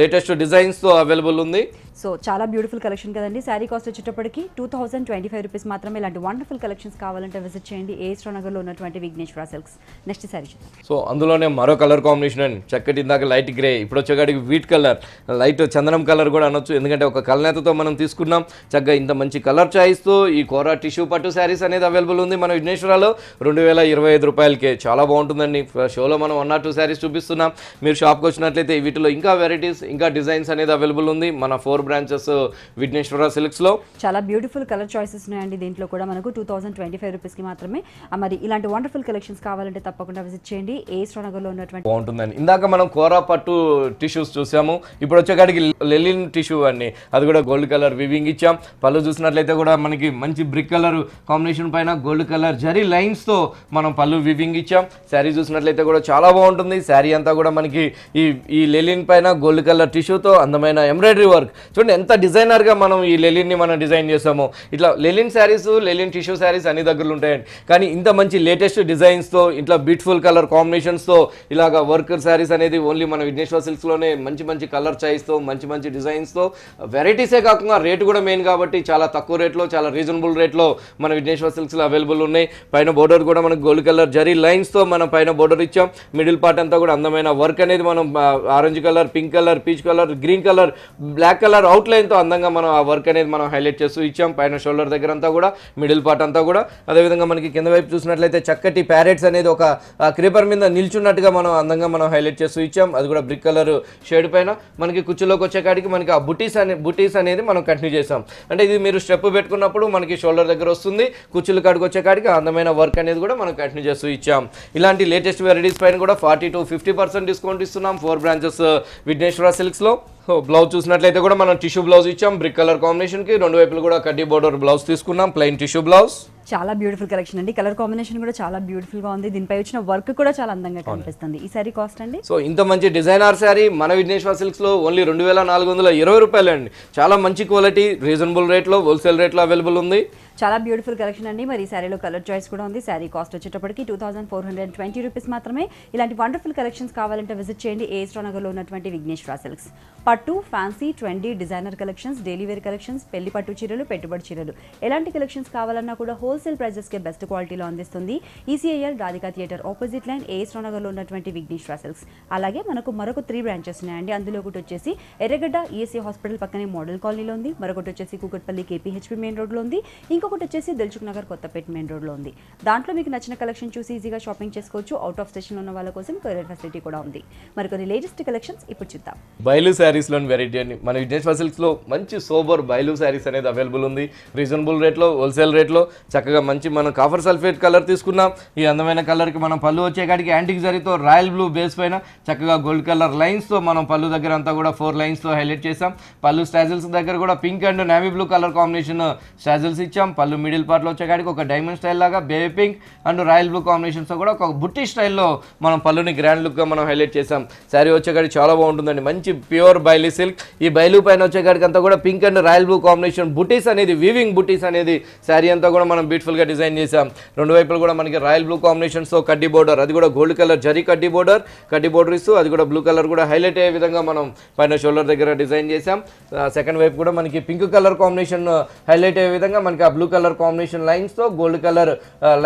లేటెస్ట్ డిజైన్స్తో అవైలబుల్ ఉంది. సో చాలా బ్యూటిఫుల్ కలెక్షన్ కదండి. శారీ కాస్ట్ వచ్చేటప్పటికి two thousand twenty five rupees మాత్రమే. ఇలాంటి వండర్ఫుల్ కలెక్షన్స్ కావాలంటే విజిట్ చేయండి ఏ శ్రీనగర్లో ఉన్నటువంటి Vighneshwara silks. Next sari so అందులోనే మరో కలర్ కాంబినేషన్ అండి, చక్కటి ఇందాక లైట్ గ్రే, ఇప్పుడు వచ్చేకాడికి వీట్ కలర్, లైట్ చందనం కలర్ కూడా అనొచ్చు, ఎందుకంటే ఒక కలనేతతో మనం తీసుకున్నాం. చక్కగా ఇంత మంచి కలర్ చాయిస్తో ఈ కోరా టిష్యూ పట్టు శారీస్ అనేది అవైలబుల్ ఉంది మన విఘ్నేశ్వరాలో రెండు వేల ఇరవై ఐదు రూపాయలకే. చాలా బాగుంటుందండి. షోలో మనం వన్ ఆర్ టూ శారీస్ చూపిస్తున్నాం, మీరు షాప్కి వచ్చినట్లయితే వీటిలో ఇంకా వెరైటీస్, ఇంకా డిజైన్స్ అనేది అవైలబుల్ ఉంది మన ఫోర్ బ్రాంచెస్ విఘ్నేశ్వర సిల్క్స్ లో. చాలా బ్యూటిఫుల్ కలర్ చాయిసెస్ ఉన్నాయండి దీంట్లో కూడా మనకు two thousand twenty five rupees కి మాత్రమే. మరి ఇలాంటి వండర్ఫుల్ కలెక్షన్స్ కావాలంటే తప్పకుండా విజిట్ చేయండి ఏ శ్రీనగర్ లో ఉన్నటువంటి బాగుంటుందండి. ఇందాక మనం కోరా పట్టు టిష్యూస్ చూసాము, ఇప్పుడు వచ్చేకాడికి లెలిన్ టిష్యూ అండి, అది కూడా గోల్డ్ కలర్ వివింగ్ ఇచ్చాం. పళ్ళు చూసినట్లయితే కూడా మనకి మంచి బ్రిక్ కలర్ కాంబినేషన్ పైన గోల్డ్ కలర్ జరీ లైన్స్ తో మనం పళ్ళు వివింగ్ ఇచ్చాం. శారీ చూసినట్లయితే కూడా చాలా బాగుంటుంది. శారీ అంతా కూడా మనకి ఈ ఈ లెలిన్ పైన గోల్డ్ కలర్ టిష్యూతో అందమైన ఎంబ్రాయిడరీ వర్క్ చూడండి, ఎంత డిజైనర్గా మనం ఈ లెలిన్ని మనం డిజైన్ చేసాము. ఇట్లా linen saris, linen tissue saris అన్ని దగ్గరలో ఉంటాయండి, కానీ ఇంత మంచి లేటెస్ట్ డిజైన్స్తో, ఇట్లా బ్యూటిఫుల్ కలర్ కాంబినేషన్స్తో ఇలాగ వర్కర్ శారీస్ అనేది ఓన్లీ మన విఘ్నేశ్వర సిల్క్స్లోనే మంచి మంచి కలర్ చాయిస్తో, మంచి మంచి డిజైన్స్తో, వెరైటీసే కాకుండా రేటు కూడా మెయిన్ కాబట్టి చాలా తక్కువ రేట్లో, చాలా రీజనబుల్ రేట్లో మన విఘ్నేశ్వర సిల్క్స్లో అవైలబుల్ ఉన్నాయి. పైన బోర్డర్ కూడా మనకు గోల్డ్ కలర్ జరీ లైన్స్తో మనం పైన బోర్డర్ ఇచ్చాం. మిడిల్ పార్ట్ అంతా కూడా అందమైన వర్క్ అనేది మనం orange colour, pink colour, peach colour, green colour, black colour అవుట్లైన్తో అందంగా మనం ఆ వర్క్ అనేది మనం హైలైట్ చేస్తూ ఇచ్చాం. పైన షోల్డర్ దగ్గర అంతా కూడా, మిడిల్ పార్ట్ అంతా కూడా. అదేవిధంగా మనకి కింద వైపు చూసినట్లయితే చక్కటి ప్యారెట్స్ అనేది ఒక క్రీపర్ మీద నిల్చున్నట్టుగా మనం అందంగా మనం హైలైట్ చేస్తూ ఇచ్చాం. అది కూడా బ్రిక్ కలర్ షేడ్ పైన మనకి కుర్చీలోకి వచ్చేకాడికి మనకి ఆ బుటీస్ అనే బుటీస్ అనేది మనం కంటిన్యూ చేసాం. అంటే ఇది మీరు స్టెప్ పెట్టుకున్నప్పుడు మనకి షోల్డర్ దగ్గర వస్తుంది, కుర్చీలు కాడికి వచ్చేకాడికి అందమైన వర్క్ అనేది కూడా మనం కంటిన్యూ చేస్తూ ఇచ్చాం. ఇలాంటి లేటెస్ట్ వెరైటీస్ పైన కూడా forty to fifty percent discount ఇస్తున్నాం ఫోర్ బ్రాంచెస్ విఘ్నేశ్వర సిల్క్స్లో. బ్లౌజ్ చూసినట్లయితే కూడా మనం టిష్యూ బ్లౌజ్ ఇచ్చాం బ్రిక్ కలర్ కాంబినేషన్కి. రెండు వైపులు కూడా కడ్డీ బోర్డర్ బ్లౌజ్ తీసుకున్నాం, ప్లెయిన్ టిష్యూ బ్లౌజ్. చాలా బ్యూటిఫుల్ కలెక్షన్ అండి, కలర్ కాంబినేషన్ కూడా చాలా బ్యూటిఫుల్ గా ఉంది, దీనిపై వచ్చిన వర్క్ కూడా చాలా అందంగా కనిపిస్తుంది. ఈ సారీ కాస్ట్ అండి సో ఇంత మంచి డిజైనర్ సారీ మన విఘ్నేశ్వర సిల్క్స్ లో ఓన్లీ రెండు వేల నాలుగు వందల ఇరవై రూపాయలు అండి. చాలా మంచి క్వాలిటీ, రీజనబుల్ రేట్లో, హోల్సేల్ రేట్లో అవైలబుల్ ఉంది. చాలా బ్యూటిఫుల్ కలెక్షన్ అండి. మరి ఈ సారీలో కలర్ చాయిస్ కూడా ఉంది. సారీ కాస్ట్ వచ్చేటప్పటికి two thousand four hundred twenty rupees మాత్రమే. ఇలాంటి వండర్ఫుల్ కలెక్షన్స్ కావాలంటే విజిట్ చేయండి ఏ శ్రీనగర్లో ఉన్నటువంటి విఘ్నేశ్వర సిల్క్స్. పట్టు, fancy, trendy, designer collections, daily wear collections, పెళ్లి పట్టు చీరలు, పెట్టుబడి చీరలు, ఎలాంటి కలెక్షన్స్ కావాలన్నా కూడా హోల్సేల్ ప్రైజెస్కే బెస్ట్ క్వాలిటీలో అందిస్తుంది ECIL Radhika theatre opposite line A శ్రీనగర్లో ఉన్నటువంటి విఘ్నేశ్వర సిల్క్స్. అలాగే మనకు మరొక త్రీ బ్రాంచెస్ ఉన్నాయండి. అందులో ఒకటి వచ్చేసి ఎర్రగడ్డ ఈఎస్ఐ హాస్పిటల్ పక్కనే మోడల్ కాలనీలో ఉంది, మరొకటి వచ్చేసి కూకట్పల్లి కేపీహెచ్పి మెయిన్ రోడ్లో ఉంది, ఇంకొకటి వచ్చేసి దిల్చుక్ నగర్ కొత్తపేట మెయిన్ రోడ్లో ఉంది. దాంట్లో మీకు నచ్చిన కలెక్షన్ చూసి ఈజీగా షాపింగ్ చేసుకోవచ్చు. అవుట్ ఆఫ్ స్టేషన్ ఉన్న వాళ్ళ కోసం కొరియర్ ఫెసిలిటీ కూడా ఉంది. మరికొన్ని లేటెస్ట్ కలెక్షన్స్ ఇప్పుడు చూద్దాం. బయలు శారీస్లోని వెరైటీ అండి మన విఘ్నేశ్వర సిల్క్స్లో. మంచి సోబర్ బయలు శారీస్ అనేది అవైలబుల్ ఉంది, రీజనబుల్ రేట్లో, హోల్సేల్ రేట్లో. చక్కగా మంచి మనం కాఫర్ సల్ఫేట్ కలర్ తీసుకున్నాం. ఈ అందమైన కలర్కి మనం పళ్ళు వచ్చేకాడికి యాంటిక్ జరీతో రాయల్ బ్లూ బేస్ పైన చక్కగా గోల్డ్ కలర్ లైన్స్తో మనం పళ్ళు దగ్గర అంతా కూడా ఫోర్ లైన్స్తో హైలైట్ చేసాం. పళ్ళు స్టాజిల్స్ దగ్గర కూడా pink and navy blue colour combination స్టాజిల్స్ ఇచ్చాం. పళ్ళు మిడిల్ పార్ట్లో వచ్చేకాడికి ఒక డైమండ్ స్టైల్ లాగా baby pink and royal blue కాంబినేషన్స్తో కూడా ఒక బుట్టి స్టైల్లో మనం పళ్ళుని గ్రాండ్ లుక్గా మనం హైలైట్ చేసాం. శారీ వచ్చేకాడికి చాలా బాగుంటుందండి, మంచి ప్యూర్ బైలీ సిల్క్. ఈ బైలు పైన వచ్చేకాడికి అంతా కూడా pink and royal blue combination బుటీస్ అనేది వీవింగ్ బుటీస్ అనేది శారీ అంతా కూడా మనం బ్యూటిఫుల్ గా డిజైన్ చేశాం. రెండు వైపులు కూడా మనకి రాయల్ బ్లూ కాంబినేషన్ తో కడ్డీ బోర్డర్, అది కూడా గోల్డ్ కలర్ జరీ కడ్డీ బోర్డర్, కడ్డీ బోర్డర్ ఇస్తూ అది కూడా బ్లూ కలర్ కూడా హైలైట్ అయ్యే విధంగా మనం పైన షోల్డర్ దగ్గర డిజైన్ చేశాం. సెకండ్ వైపు కూడా మనకి పింక్ కలర్ కాంబినేషన్ హైలైట్ అయ్యే విధంగా మనకి ఆ బ్లూ కలర్ కాంబినేషన్ లైన్స్ తో గోల్డ్ కలర్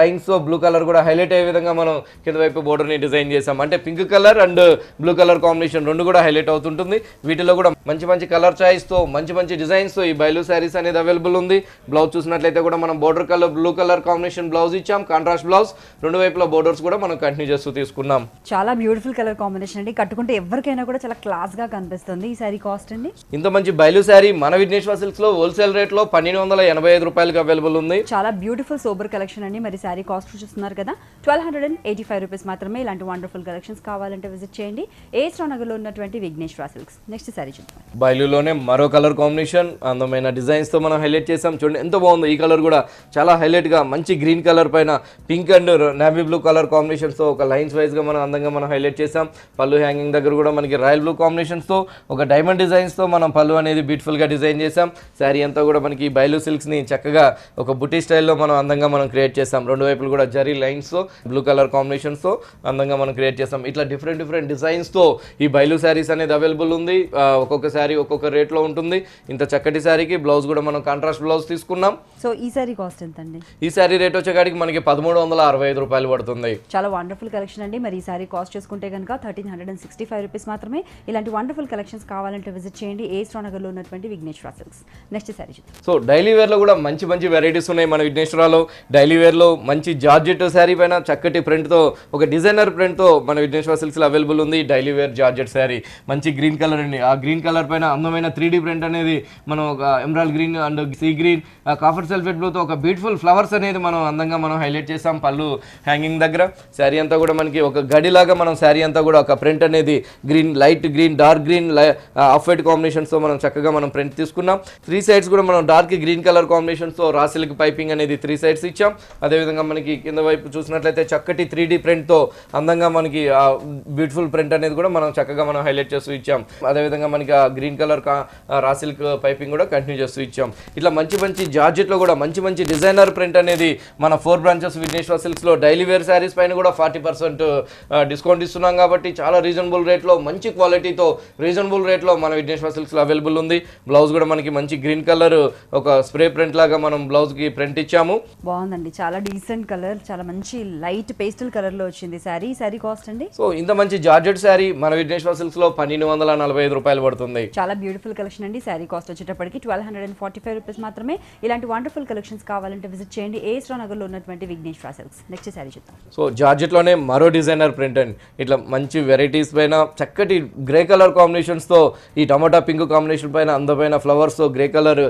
లైన్స్ తో బ్లూ కలర్ కూడా హైలైట్ అయ్యే విధంగా మనం కింద వైపు బోర్డర్ని డిజైన్ చేసాం. అంటే pink colour and blue colour combination రెండు కూడా హైలైట్ అవుతుంటుంది. వీటిలో కూడా మంచి మంచి కలర్ చాయిస్తో మంచి మంచి డిజైన్స్తో ఈ బయలు శారీస్ అనేది అవైలబుల్ ఉంది. బ్లౌజ్ చూసినట్లయితే కూడా మనం border colour blue colour combination blouse ఇచ్చాం, కాంట్రాస్ట్ బ్లౌజ్, రెండు వైపుల బోర్డర్స్ కూడా మనం కంటిన్యూ చేస్తూ తీసుకున్నాం. చాలా బ్యూటిఫుల్ కలర్ కాంబినేషన్ అండి, కట్టుకుంటే ఎవరికైనా కూడా చాలా క్లాస్ గా కనిపిస్తుంది. ఈ శారీ కాస్ట్ అండి, ఇంత మంచి బయలు శారీ మన విఘ్నేశ్వర సిల్క్స్ లో హోల్సేల్ రేట్ లో పన్నెండు వందల ఎనభై ఐదు రూపాయలకు అవైలబుల్ ఉంది. చాలా బ్యూటిఫుల్ సోబర్ కలెక్షన్ అండి. మరి శారీ కాస్ట్ చూస్తున్నారు కదా, twelve hundred and eighty five rupees మాత్రమే. ఇలాంటి వండర్ఫుల్ కలెక్షన్స్ కావాలంటే విజిట్ చేయండి ఏ శ్రానగర్లో ఉన్నటువంటి విఘ్నేశ్వర సిల్క్స్. నెక్స్ట్ శారీ చూద్దాం. బయలులోనే మరో కలర్ కాంబినేషన్ అందమైన డిజైన్స్తో మనం హైలైట్ చేసాం. చూడండి ఎంత బాగుంది ఈ కలర్ కూడా, చాలా హైలైట్గా మంచి గ్రీన్ కలర్ పైన pink and navy blue colour కాంబినేషన్స్తో ఒక లైన్స్ వైజ్గా మనం అందంగా మనం హైలైట్ చేసాం. పళ్ళు హ్యాంగింగ్ దగ్గర కూడా మనకి రాయల్ బ్లూ కాంబినేషన్స్తో ఒక డైమండ్ డిజైన్స్తో మనం పళ్ళు అనేది బ్యూటిఫుల్గా డిజైన్ చేసాం. శారీ అంతా కూడా మనకి బయలు సిల్క్స్ని చక్కగా ఒక బుటీ స్టైల్లో మనం అందంగా మనం క్రియేట్ చేసాం. రెండు వైపులు కూడా జరీ లైన్స్తో బ్లూ కలర్ కాంబినేషన్స్తో అందంగా మనం క్రియేట్ చేసాం. ఇట్లా డిఫరెంట్ డిఫరెంట్ డిజైన్స్తో ఈ బయలు శారీస్ అనేది అవైలబుల్ ఉంది. ఒక్కొక్క శారీ ఒక్కొక్క రేట్లో ఉంటుంది. ఇంత చక్కటి శారీకి బ్లౌజ్ కూడా మనం కాంట్రాస్ట్ బ్లౌజ్ తీసుకున్నాం. సో ఈ సారీ కాస్ట్ ఎంత అండి? ఈ సారీ రేట్ వచ్చేకాడికి మనకి పదమూడు వందల అరవై ఐదు రూపాయలు పడుతుంది. చాలా వండర్ఫుల్ కలెక్షన్ అండి. మరి ఈ సారీ కాస్ట్ చేసుకుంటే కనుక thirteen hundred and sixty five rupees మాత్రమే. ఇలాంటి వండర్ఫుల్ కలెక్షన్స్ కావాలంటే విజిట్ చేయండి ఏ శ్రానగర్లో ఉన్నటువంటి Vighneshwara silks. Next sari so daily వేర్లో కూడా మంచి మంచి వెరైటీస్ ఉన్నాయి మన విఘ్నేశ్వరాలో. డైలీ వేర్లో మంచి జార్జెట్ శారీ పైన చక్కటి ప్రింట్తో ఒక డిజైనర్ ప్రింట్తో మన విఘ్నేశ్వర సిల్క్స్లో అవైలబుల్ ఉంది. డైలీ వేర్ జార్జెట్ శారీ మంచి గ్రీన్ కలర్ అండి. ఆ గ్రీన్ కలర్ పైన అందమైన త్రీ డీ ప్రింట్ అనేది మనం ఒక emerald green and sea green copper sulphate బ్లూతో ఒక బ్యూటిఫుల్ ఫ్లవర్స్ అనేది మనం అందంగా మనం హైలైట్ చేసాం. పళ్ళు హ్యాంగింగ్ దగ్గర శారీ అంతా కూడా మనకి ఒక గడిలాగా మనం శారీ అంతా కూడా ఒక ప్రింట్ అనేది green, light green, dark green, off white కాంబినేషన్స్తో మనం చక్కగా మనం ప్రింట్ తీసుకున్నాం. త్రీ సైడ్స్ కూడా మనం డార్క్ గ్రీన్ కలర్ కాంబినేషన్స్తో రా సిల్క్ పైపింగ్ అనేది త్రీ సైడ్స్ ఇచ్చాం. అదేవిధంగా మనకి కింద వైపు చూసినట్లయితే చక్కటి త్రీ డీ ప్రింట్తో అందంగా మనకి బ్యూటిఫుల్ ప్రింట్ అనేది కూడా మనం చక్కగా మనం హైలైట్ చేస్తూ ఇచ్చాం. అదేవిధంగా మనకి ఆ green colour raw silk piping కూడా కంటిన్యూ చేస్తూ ఇచ్చాం. ఇట్లా మంచి మంచి జార్జెట్లో కూడా మంచి మంచి డిజైనర్ ప్రింట్ అనేది మన ఫోర్ బ్రాంచెస్ విఘ్నేశ్వర సిల్క్స్లో డైలీ వేర్ శారీస్ పైన కూడా ఫార్టీ పర్సెంట్ డిస్కౌంట్ ఇస్తున్నాం కాబట్టి చాలా రీజనబుల్ రేట్లో మంచి క్వాలిటీతో రీజనబుల్ రేట్లో మన విఘ్నేశ్వర సిల్క్స్లో అవైలబుల్ ఉంది. బ్లౌజ్ కూడా మనకి మంచి గ్రీన్ కలర్ ఒక స్ప్రే ప్రింట్ లాగా మనం బ్లౌజ్కి ప్రింట్ ఇచ్చాము. బాగుందండి, చాలా డీసెంట్ కలర్, చాలా మంచి లైట్ పేస్టల్ కలర్లో వచ్చింది శారీ. శారీ కాస్ట్ అండి? సో ఇంత మంచి జార్జెట్ శారీ మన విఘ్నేశ్వర సిల్క్స్లో పన్నెండు వందల నలభై ఐదు రూపాయలు పడుతుంది. చాలా బ్యూటిఫుల్ కలెక్షన్ అండి. శారీ కాస్ట్ వచ్చేటప్పటికి twelve hundred and forty five rupees మాత్రమే. ఇలాంటి వండర్ఫుల్ కలెక్షన్స్ కావాలంటే విజిట్ చేయండి ఏ శ్రానగర్లో ఉన్నటువంటి విఘ్నేశ్వర సిల్క్స్. నెక్స్ట్ శారీ చూద్దాం. సో జార్జెట్లోనే మరో డిజైనర్ ప్రింట్ అండి. ఇట్లా మంచి వెరైటీస్ పైన చక్కటి గ్రే కలర్ కాంబినేషన్స్తో ఈ టమాటా పింక్ కాంబినేషన్ పైన అందమైన ఫ్లవర్స్తో గ్రే కలర్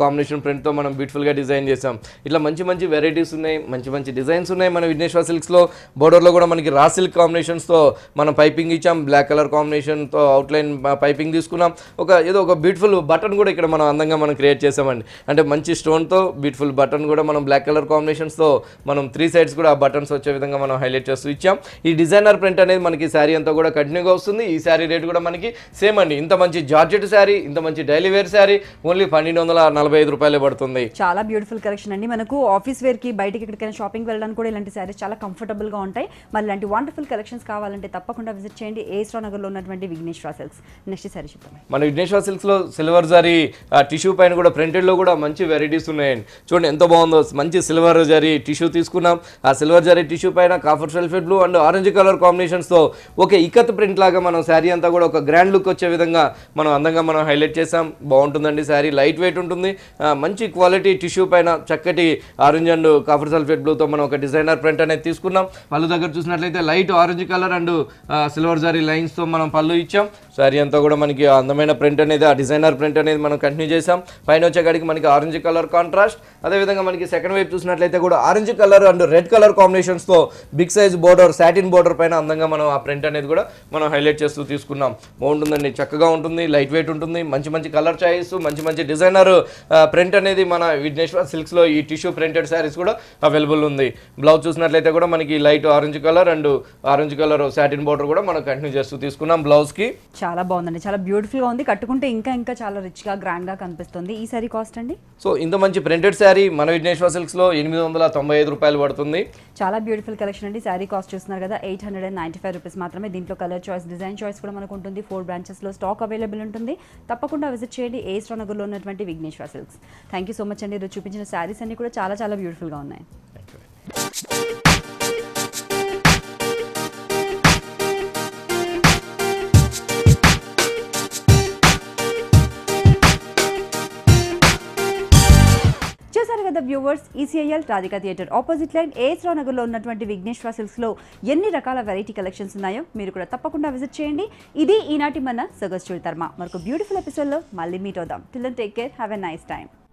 కాంబినేషన్ ప్రింట్తో మనం బ్యూటిఫుల్గా డిజైన్ చేసాం. ఇట్లా మంచి మంచి వెరైటీస్ ఉన్నాయి, మంచి మంచి డిజైన్స్ ఉన్నాయి మన విఘ్నేశ్వర సిల్క్స్లో. బోర్డర్లో కూడా మనకి రా సిల్క్ కాంబినేషన్స్తో మనం పైపింగ్ ఇచ్చాం. బ్లాక్ కలర్ కాంబినేషన్తో అవుట్లైన్ పైపింగ్ తీసుకున్నాం. ఒక ఏదో ఒక బ్యూటిఫుల్ బటన్ కూడా ఇక్కడ మనం అందంగా మనం క్రియేట్ చేసామండి. అంటే మంచి స్టోన్తో బ్యూటిఫుల్ బటన్ కూడా మనం బ్లాక్ కలర్ కాంబినేషన్స్తో మనం త్రీ సైడ్స్ కూడా ఆ బటన్స్ వచ్చే విధంగా మనం హైలైట్ చేస్తూ ఇచ్చాం. ఈ డిజైనర్ ప్రింట్ అనేది మనకి శారీ అంతా కూడా కంటిన్యూగా వస్తుంది. ఈ శారీ రేట్ కూడా మనకి సేమ్ అండి. ఇంత మంచి జార్జెట్ శారీ, ఇంత మంచి డైలీ వేర్ శారీ ఓన్లీ పన్నెండు వందల నలభై ఐదు రూపాయలే పడుతుంది. చాలా బ్యూటిఫుల్ కలెక్షన్ అండి. మనకు ఆఫీస్ వేర్కి బయటకి ఎక్కడికైనా షాపింగ్ వెళ్ళడానికి కూడా ఇలాంటి శారీస్ చాలా కంఫర్టబుల్గా ఉంటాయి. మరి ఇలాంటి వండర్ఫుల్ కలెక్షన్స్ కావాలంటే తప్పకుండా విజిట్ చేయండి ఏ శ్రానగర్లో ఉన్నటువంటి విఘ్నేశ్వర సిల్క్స్. నెక్స్ట్ శారీ చూద్దాం. మన విఘ్నేశ్వర సిల్క్స్లో సిల్వర్ జరీ టిష్యూ పైన కూడా ప్రింటెడ్లో కూడా మంచి వెరైటీస్ ఉన్నాయండి. చూడండి ఎంత బాగుందో, మంచి సిల్వర్ జరీ టిష్యూ తీసుకున్నాం. ఆ సిల్వర్ జరీ టిష్యూ పైన copper sulphate blue and orange colour కాంబినేషన్స్తో ఓకే ఇకత్ ప్రింట్ లాగా మనం శారీ అంతా కూడా ఒక గ్రాండ్ లుక్ వచ్చే విధంగా మనం అందంగా మనం హైలైట్ చేసాం. బాగుంటుందండి శారీ, లైట్ వెయిట్ ఉంటుంది. మంచి క్వాలిటీ టిష్యూ పైన చక్కటి ఆరెంజ్ అండ్ కాఫర్ సల్ఫేట్ బ్లూతో మనం ఒక డిజైనర్ ప్రింట్ అనేది తీసుకున్నాం. పళ్ళు దగ్గర చూసినట్లయితే light orange colour and silver zari లైన్స్తో మనం పళ్ళు ఇచ్చాం. శారీ అంతా కూడా మనకి అందమైన ప్రింట్ అనేది ఆ డిజైనర్ ప్రింట్ అనేది మనం కంటిన్యూ చేసాం. పైన వచ్చేకాడికి మనకి ఆరెంజ్ కలర్ కాంట్రాస్ట్, అదేవిధంగా మనకి సెకండ్ వైపు చూసినట్లయితే కూడా orange colour and red colour కాంబినేషన్స్తో big size border, satin border పైన అందంగా మనం ఆ ప్రింట్ అనేది కూడా మనం హైలైట్ చేస్తూ తీసుకున్నాం. బాగుంటుందండి, చక్కగా ఉంటుంది, లైట్ వెయిట్ ఉంటుంది. మంచి మంచి కలర్ చాయిస్, మంచి మంచి డిజైనర్ ప్రింట్ అనేది మన విఘ్నేశ్వర సిల్క్స్లో ఈ టిష్యూ ప్రింటెడ్ శారీస్ కూడా అవైలబుల్ ఉంది. బ్లౌజ్ చూసినట్లయితే కూడా మనకి light orange colour and orange colour satin border కూడా మనం కంటిన్యూ చేస్తూ తీసుకున్నాం బ్లౌజ్కి. చాలా బాగుందండి, చాలా బ్యూటిఫుల్గా ఉంది. కట్టుకుంటే ఇంకా ఇంకా చాలా రిచ్గా గ్రాండ్గా కనిపిస్తుంది. ఈ శారీ కాస్ట్ అండి? సో ఇంత మంచి ప్రింటెడ్ శారీ మన విఘ్నేశ్వర మిశ్రా సిల్క్స్ లో ఎనిమిది వందల తొంభై ఐదు రూపాయలు పడుతుంది. చాలా బ్యూటిఫుల్ కలెక్షన్ అండి. సారీ కాస్ట్ చూస్తున్నారు కదా ఎనిమిది వందల తొంభై ఐదు రూపాయస్ మాత్రమే. దీంట్లో కలర్ చాయిస్, డిజైన్ చాయిస్ కూడా మనకు ఉంటుంది. ఫోర్ బ్రాంచెస్ లో స్టాక్ అవైలబుల్ ఉంటుంది. తప్పకుండా విజిట్ చేయండి ఏ స్టోర్ నగర్ లో ఉన్నటువంటి Vighneshwara silks. Thank you so much అండి. ఈరోజు చూపించిన సారీస్ అన్ని కూడా చాలా చాలా బ్యూటిఫుల్ గా ఉన్నాయి. The viewers, E C I L Radhika Theatre opposite line A S Rao Nagar lo unnatuvanti Vigneshwar Silks lo enni rakala variety collections unnayo meeru kuda tappakunda visit cheyandi. Idi ee naati mana Sagas Chuditharma. Marko beautiful episode lo malli meet avudam. Till then take care, have a nice time.